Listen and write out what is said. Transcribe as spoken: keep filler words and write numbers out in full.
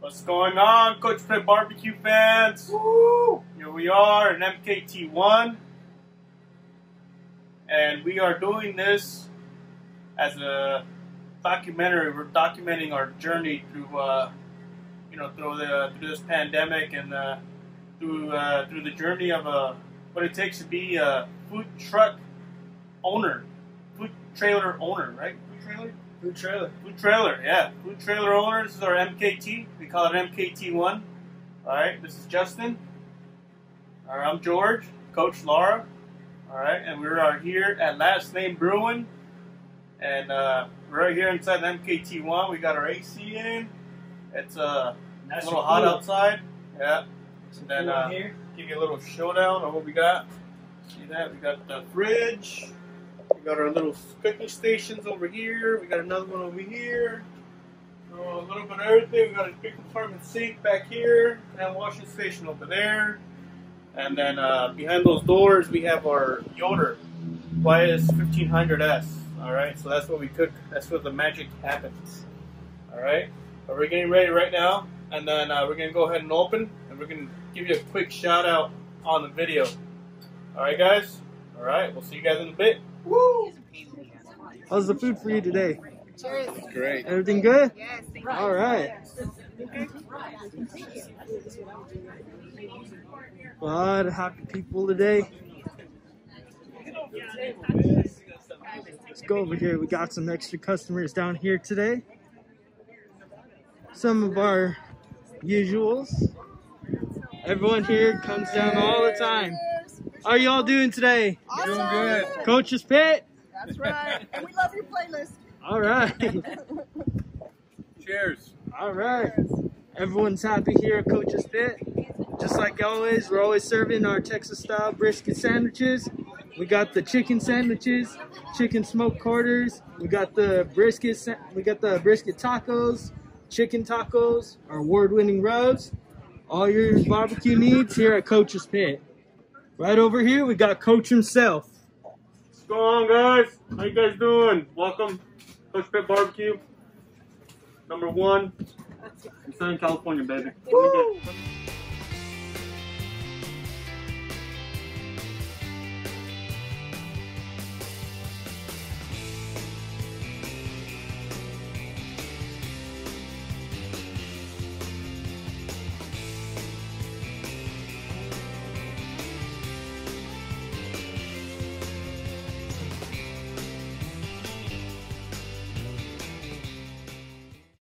What's going on, Coach Pit B B Q fans? Woo! Here we are in M K T one, and we are doing this as a documentary. We're documenting our journey through, uh, you know, through the through this pandemic and uh, through uh, through the journey of uh, what it takes to be a food truck owner, food trailer owner, right? Food trailer. Food trailer. Food trailer, yeah. Food trailer owners is our M K T. We call it M K T one. Alright, this is Justin. Alright, I'm George. Coach Lara. Alright, and we are here at Last Name Brewing. And uh, we're right here inside the M K T one. We got our A C in. It's uh, nice a little hot cool. outside. Yeah. And then cool uh, here. Give you a little showdown of what we got. See that? We got the fridge. We got our little cooking stations over here. We got another one over here. So a little bit of everything. We got a big compartment sink back here, and a washing station over there. And then uh, behind those doors, we have our Yoder Y S fifteen hundred S. All right, so that's what we cook. That's where the magic happens. All right, but we're getting ready right now, and then uh, we're gonna go ahead and open, and we're gonna give you a quick shout out on the video. All right, guys. All right, we'll see you guys in a bit. Woo! How's the food for you today? Cheers. Great. Everything good? Yes. All right. A lot of happy people today. Let's go over here. We got some extra customers down here today. Some of our usuals. Everyone here comes down all the time. How are you all doing today? Awesome. Doing good. Coach's Pit. That's right. And we love your playlist. All right. Cheers. All right. Cheers. Everyone's happy here at Coach's Pit. Just like always, we're always serving our Texas-style brisket sandwiches. We got the chicken sandwiches, chicken smoked quarters. We got the brisket. We got the brisket tacos, chicken tacos, our award-winning rubs. All your barbecue needs here at Coach's Pit. Right over here, we got Coach himself. What's going on, guys? How you guys doing? Welcome, Coach Pit B B Q, number one in Southern California, baby. Woo!